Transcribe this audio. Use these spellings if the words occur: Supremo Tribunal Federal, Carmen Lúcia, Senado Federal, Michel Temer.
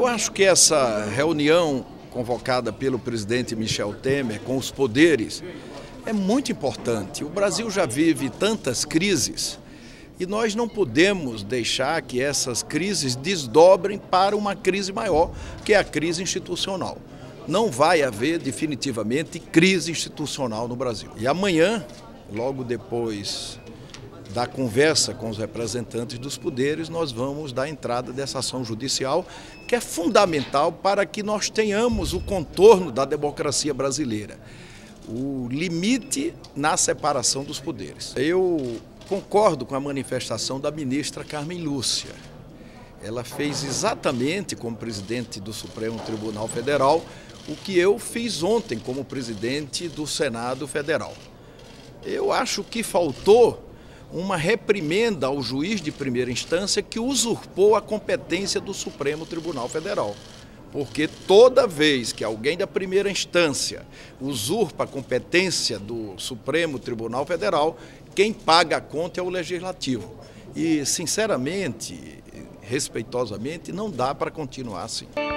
Eu acho que essa reunião convocada pelo presidente Michel Temer com os poderes é muito importante. O Brasil já vive tantas crises e nós não podemos deixar que essas crises desdobrem para uma crise maior, que é a crise institucional. Não vai haver definitivamente crise institucional no Brasil. E amanhã, logo depois da conversa com os representantes dos poderes, nós vamos dar entrada dessa ação judicial, que é fundamental para que nós tenhamos o contorno da democracia brasileira, o limite na separação dos poderes. Eu concordo com a manifestação da ministra Carmen Lúcia. Ela fez exatamente, como presidente do Supremo Tribunal Federal, o que eu fiz ontem como presidente do Senado Federal. Eu acho que faltou uma reprimenda ao juiz de primeira instância que usurpou a competência do Supremo Tribunal Federal. Porque toda vez que alguém da primeira instância usurpa a competência do Supremo Tribunal Federal, quem paga a conta é o Legislativo. E, sinceramente, respeitosamente, não dá para continuar assim.